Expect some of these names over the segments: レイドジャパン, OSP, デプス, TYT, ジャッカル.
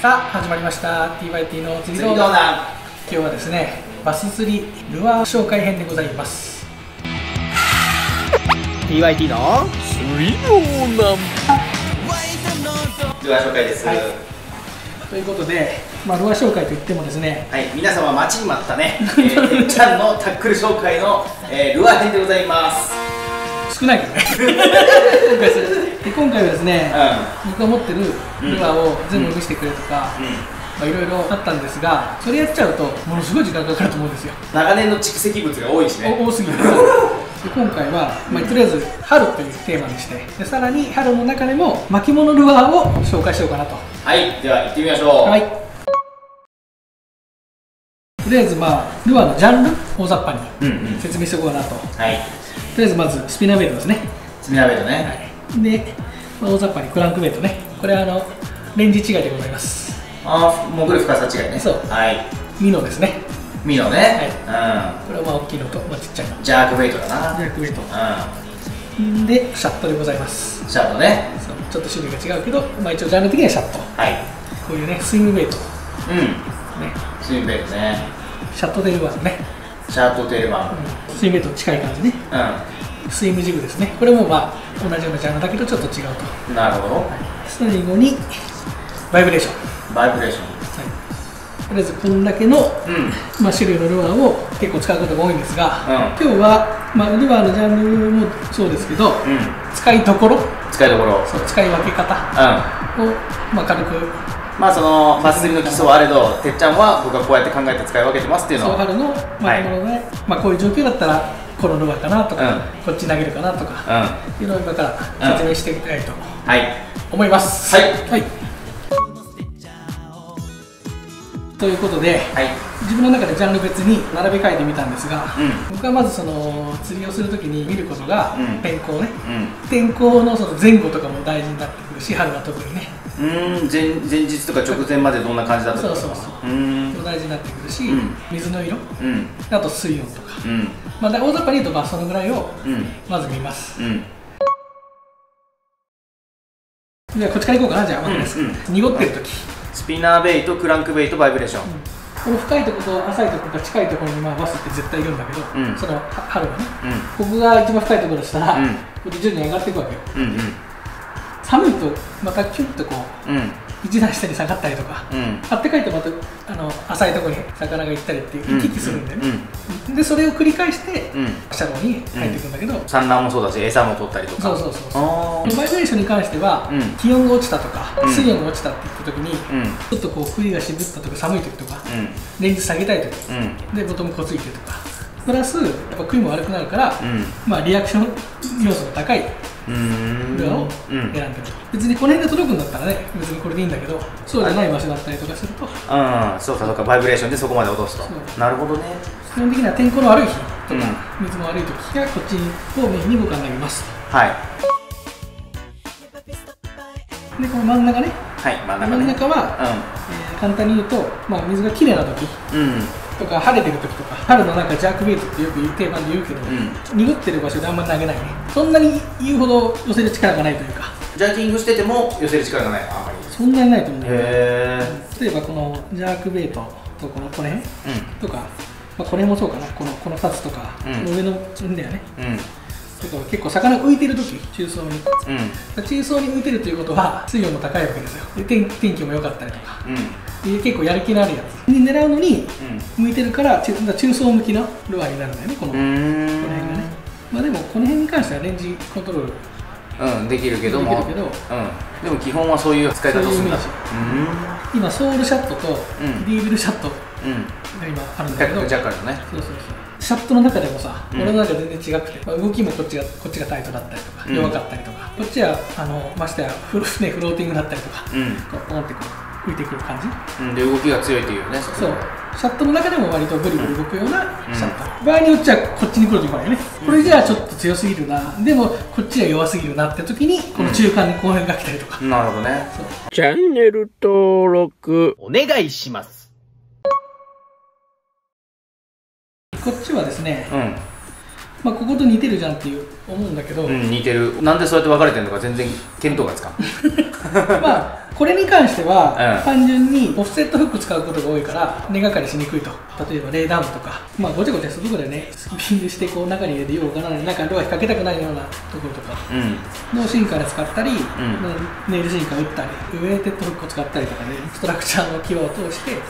さあ始まりました TYT の釣り動画。今日はですね、バス釣りルアー紹介編でございます。 TYT の釣り動画ルアー紹介です、ということで、ルアー紹介といってもですね、皆様待ちに待ったねてっちゃんのタックル紹介の、ルアー編でございます。少ないけどね今回はですね、僕が持ってるルアーを全部見せてくれとか、いろいろあったんですが、それやっちゃうとものすごい時間がかかると思うんですよ。長年の蓄積物が多いしね、多すぎるで、今回は、とりあえず春というテーマにして、でさらに春の中でも巻物ルアーを紹介しようかなと。では行ってみましょう。とりあえずルアーのジャンル大雑把に説明しておこうかなと。とりあえずまずスピナーベイトですね。スピナーベイトね、で大雑把にクランクベイトね。これはレンジ違いでございます。潜る深さ違いね。そう、ミノですね。ミノね、これは大きいのとちっちゃいの、ジャークベイトだな。ジャークベイト、でシャットでございます。シャットね。そう、ちょっと種類が違うけど、一応ジャンル的にはシャット。こういうね、スイングベイト、スイングベイトね。シャットテールワンね。シャットテールワン、スイングベイト近い感じね。スイムジグですね。これも同じようなジャンルだけどちょっと違うと。なるほど。最後にバイブレーション。バイブレーション、とりあえずこんだけの、種類のルアーを結構使うことが多いんですが、今日は、ルアーのジャンルもそうですけど、使いどころ、そう、使い分け方を、軽く、そのバス釣りの基礎はあれど、てっちゃんは僕がこうやって考えて使い分けてますっていうのは、春のもので、こういう状況だったらこのルアーかなとか、こっち投げるかなとか、いろいろ今から説明していきたいと思います。ということで、自分の中でジャンル別に並べ替えてみたんですが、僕はまずその釣りをするときに見ることが天候ね。天候の前後とかも大事になってくるし、春は特にね。前日とか直前までどんな感じだったか、大事になってくるし、水の色、あと水温とか、大雑把に言うとそのぐらいをまず見ます。じゃあこっちからいこうかな。じゃあ分かります。濁ってるとき、スピナーベイト、クランクベイト、バイブレーション、この深いところと浅いところが近いところにバスって絶対いるんだけど、その春はね、ここが一番深いところでしたら、これ徐々に上がっていくわけよ。寒いとまたキュッとこう一段下に下がったりとか、あってかいとまた浅いところに魚が行ったりっていう行き来するんだよね。でそれを繰り返してシャドウに入っていくんだけど、産卵もそうだし餌も取ったりとか。バイブレーションに関しては、気温が落ちたとか水温が落ちたっていった時に、ちょっとこう杭が渋ったとか寒い時とか、レンズ下げたい時でボトムこついてとか、プラスやっぱ杭も悪くなるから、リアクション要素が高いルアーを選んでる。別にこの辺で届くんだったらね、別にこれでいいんだけど、そうじゃない場所だったりとかすると、そうかそうか、バイブレーションでそこまで落とすと。なるほどね。基本的には天候の悪い日とか水も悪い時がこっち方面に動かになります。でこの真ん中ね、真ん中は簡単に言うと、水がきれいな時とか晴れてる時とか、春のなんかジャークベイトってよく言う定番で言うけど、濁ってる場所であんまり投げないね。そんなに言うほど寄せる力がないというか、ジャーキングしてても寄せる力がない、あんまりそんなにないと思うんだけど、例えばこのジャークベイトとこのこの辺とか、この辺もそうかな、この2つとか、この上のんだよね、とか結構魚浮いてる時、中層に、中層に浮いてるということは水温も高いわけですよ。で天気も良かったりとか、結構やる気のあるやつに狙うのに向いてるから、中層向きのルアーになるんだよね、この辺がね。でもこの辺に関してはレンジコントロールできるけども、でも基本はそういう使い方をするんだ。今ソウルシャットとリーブルシャットが今あるんだけど、ジャッカルのね、シャットの中でもさ、俺の中全然違くて、動きもこっちがタイトだったりとか弱かったりとか、こっちはましてやフローティングだったりとか、ポンってこう浮いてくる感じで動きが強いというね。そう、シャットの中でも割とブリブリ動くようなシャット、場合によっちゃこっちに来るとこないよね。これじゃあちょっと強すぎるな、でもこっちは弱すぎるなって時にこの中間に後編が来たりとか。なるほどね。チャンネル登録お願いします。こっちはですね、ここと似てるじゃんっていう思うんだけど、うん、似てる。なんでそうやって分かれてるのか全然見当がつかんまあこれに関しては、うん、単純にオフセットフック使うことが多いから根がかりしにくいと。例えばレイダウンとか、まあ、ごちゃごちゃするとこでね、スキピングしてこう中に入れてようかな、中にロア引っ掛けたくないようなところとか、うん、のシンカーで使ったり、うん、ネイルシンカー打ったりウェイテッドフックを使ったりとかね、ストラクチャーの際を通して、うん、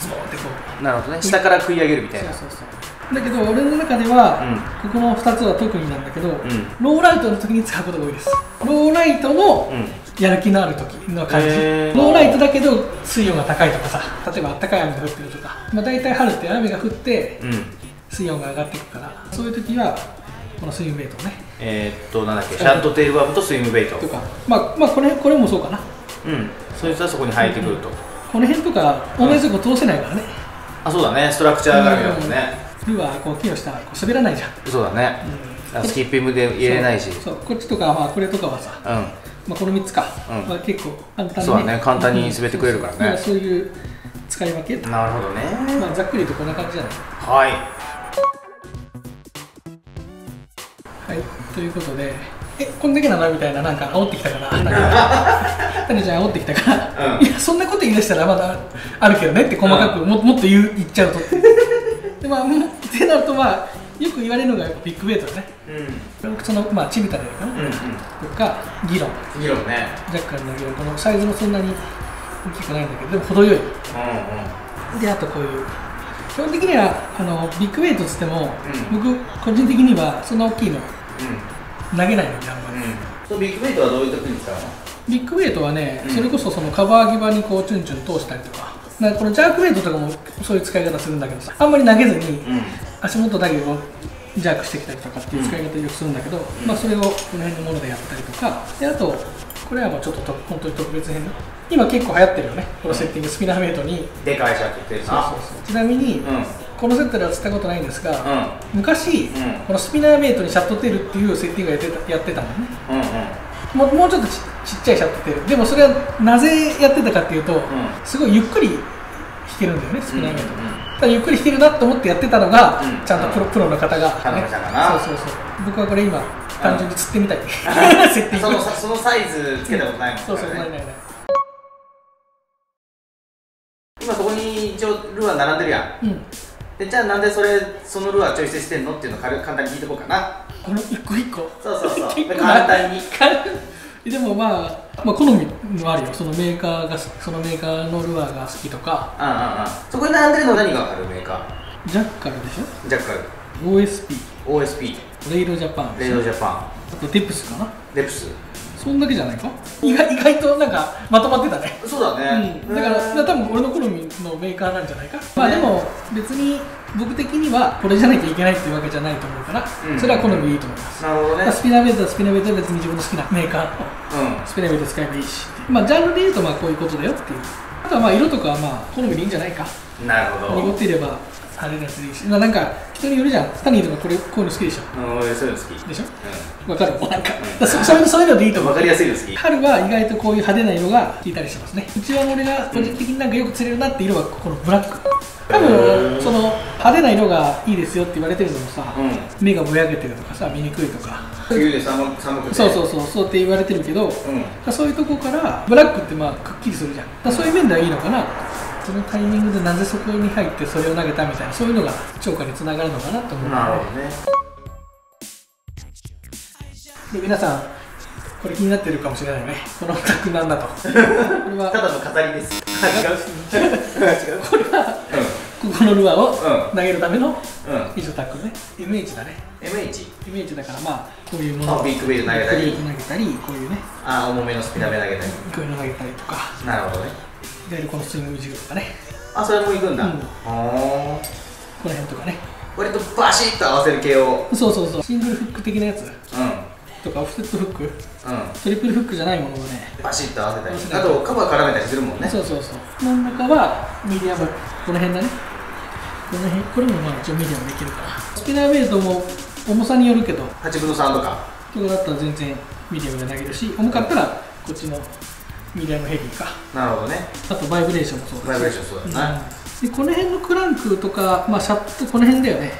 ズボンってこう、なるほどね、下から食い上げるみたいな。そうそうそう。だけど俺の中では、うん、ここの2つは特になんだけど、うん、ローライトの時に使うことが多いです。ローライトのやる気のある時の感じ、ローライトだけど水温が高いとかさ、例えばあったかい雨が降ってるとか、まあ、大体春って雨が降って水温が上がっていくから、うん、そういう時はこのスイムベイトをね、なんだっけ、シャットテールワームとスイムベイトとか、まあこれもそうかな。うん、そいつはそこに生えてくると、うん、この辺とか同じとこ通せないからね、うん、あ、そうだね、ストラクチャー絡みだもんね。ルアーこう木の下滑らないじゃん。そうだね、スキッピングで入れないし。そうこっちとか、まあこれとかはさ、まあこの3つか、結構簡単に。そうだね、簡単に滑ってくれるからね。そういう使い分け。なるほどね。まあざっくり言うとこんな感じじゃない。はいはい。ということで、こんだけなのみたいな、なんか煽ってきたから、谷ちゃん煽ってきたから、いやそんなこと言い出したらまだあるけどねって細かくもっと言っちゃうと。でまあ、ってなると、まあ、よく言われるのがやっぱビッグウェイトだね。うん、そのまあチビタでかな、うん、とか議論ね、ジャッカルの議論、このサイズもそんなに大きくないんだけど、でも程よい。であとこういう基本的にはビッグウェイトっつっても、うん、僕個人的にはそんな大きいの、うん、投げないのであんまり。そのビッグウェイトはどういう時に使うの？ビッグウェイトはね、うん、それこそそのカバー際にこうチュンチュン通したりとか。なんかこのジャークウェイトとかもそういう使い方するんだけどさ、あんまり投げずに足元だけをジャークしてきたりとかっていう使い方をよくするんだけど、まあそれをこの辺のものでやったりとか、であとこれはもうちょっと本当に特別編の、今結構流行ってるよねこのセッティング、スピナーメイトにでかいシャークって言ってるな。ちなみにこのセットでは釣ったことないんですが、昔このスピナーメイトにシャットテールっていうセッティングやってたんだよね。もうちょっとちっちゃいシャットテール。でもそれはなぜやってたかっていうと、すごいゆっくり弾けるんだよね、少ない目とか。ゆっくり弾けるなと思ってやってたのが、ちゃんとプロの方が。僕はこれ今、単純に釣ってみたい。そのサイズつけたことないもんね。そうそう、ないないない。今そこに一応ルアー並んでるやん。で、じゃあなんでそのルアーチョイスしてんのっていうのを簡単に聞いてこうかな。この一個一個。そうそうそう。簡単に。でもまあ好みもあるよ。そのメーカーがそのメーカーのルアーが好きとか。そこに並んでるの何があるメーカー？ジャッカルでしょ。ジャッカル。OSP。レイドジャパン。レイドジャパン。あとデプスかな。デプス。そんだけじゃないか。意外となんかまとまってたね。そうだね。だから多分俺の好みのメーカーなんじゃないか。まあでも別に僕的にはこれじゃなきゃいけないっていうわけじゃないと思うから、それは好みでいいと思います。なるほどね。スピナーベイトはスピナーベイトは別に自分の好きなメーカーのスピナーベイト使えばいいし、まあジャンルで言うとまあこういうことだよっていう。あとはまあ色とかはまあ好みでいいんじゃないか。なるほど。濁っていればあれなやつでいいし、なんか人によるじゃん。スタニーとかこういうの好きでしょ。俺そういうの好きでしょ。わかる。なんかそういうのでいいと思う。わかりやすいの好き。春は意外とこういう派手な色が効いたりしますね。うちは俺が個人的になんかよく釣れるなって色はこのブラック。多分その派手な色がいいですよって言われてるのもさ、目がぼやけてるとかさ、見にくいとか、冬で寒くて、そうって言われてるけど、そういうとこからブラックってまあくっきりするじゃん。そういう面ではいいのかな。そのタイミングでなぜそこに入ってそれを投げたみたいな、そういうのが釣果につながるのかなと思う。なるほどね。で皆さんこれ気になってるかもしれないね。このオタクなんだと。これはただの飾りです。違う。これはここのルアーを投げるための一応タックルね。 MH だね。 MH だからまあこういうものをビッグウェイト投げたり、こういうね重めのスピナーベ投げたり、こういうの投げたりとか。なるほどね。いわゆるこのスイングジグとかね。あ、それもいくんだ。この辺とかね、割とバシッと合わせる系を。そうシングルフック的なやつとか、オフセットフック、トリプルフックじゃないものをねバシッと合わせたり、あとカバー絡めたりするもんね。真ん中はミディアム、この辺だね。この辺、これもまあ一応ミディアムできるから。スピナーベルトも重さによるけど8分の3とかとかだったら全然ミディアムで投げるし、重かったらこっちのミディアムヘビーか。なるほどね。あとバイブレーションもそうだし、バイブレーションそうだね。でこの辺のクランクとか、まあシャット、この辺だよね。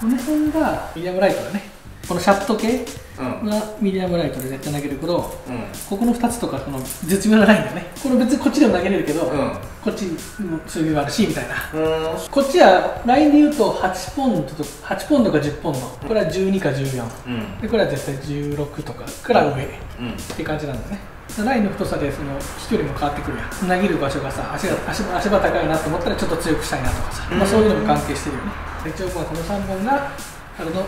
この辺がミディアムライトだね。このシャフト系はミディアムライトで絶対投げるけど、ここの2つとかこの絶妙なラインだよね。これ別にこっちでも投げれるけど、こっちも強みはあるしみたいな。こっちはラインで言うと8ポンドと8ポンドか10ポンド、これは12か14で、これは絶対16とかから上って感じなんだね。ラインの太さでその飛距離も変わってくるやん。投げる場所がさ、足場高いなと思ったらちょっと強くしたいなとかさ、そういうのも関係してるよね。一応この3本があれの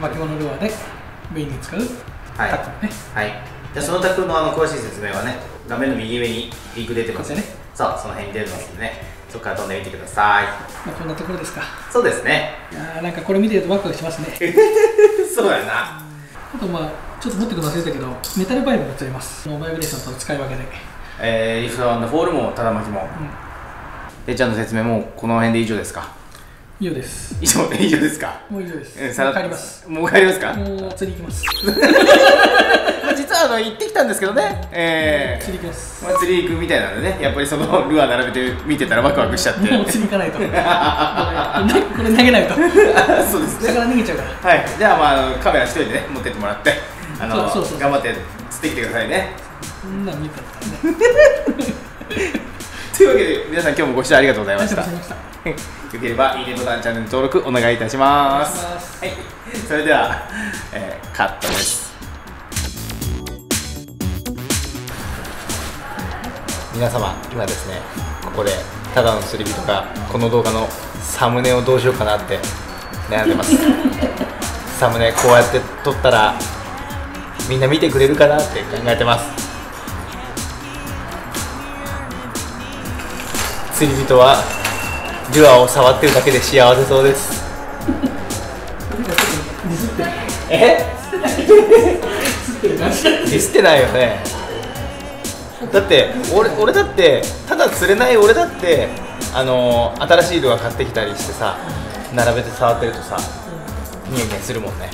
巻物ルアーでメインに使うタックルね。はい、じゃあそのタックルの詳しい説明はね、画面の右上にリンク出てますね。そう、その辺に出てますんでね、そこから飛んでみてください。まあこんなところですか。そうですね。なんかこれ見てるとワクワクしますね。そうやな。あとまあちょっと持ってくださいだけど、メタルパイプも使います。バイブレーションと使い分けで。リフト&フォールもただ巻きも。でちゃんの説明もこの辺で以上ですか。以上です。以上ですか。もう以上です。さらっと帰ります。もう帰りますか。もう釣り行きます。実は行ってきたんですけどね。釣り行きます。釣り行くみたいなんでね、やっぱりそのルアー並べて見てたらワクワクしちゃって。もう釣り行かないと。これ投げないと。そうですね。下から逃げちゃうから。はい。じゃあまあカメラ一人でね持ってってもらって、頑張って釣ってきてくださいね。そんな見たことない。というわけで皆さん今日もご視聴ありがとうございました。よければいいねボタン、チャンネル登録お願いいたします。はい、それでは、カットです。皆様今ですね、ここでただの釣り人がこの動画のサムネをどうしようかなって悩んでます。サムネこうやって撮ったらみんな見てくれるかなって考えてます。釣り人はルアーを触ってるだけで幸せそうです。え？ディスってないよね。だって俺だってただ釣れない俺だって新しいルアー買ってきたりしてさ、並べて触ってるとさニヤニヤするもんね。